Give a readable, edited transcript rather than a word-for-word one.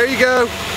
There you go.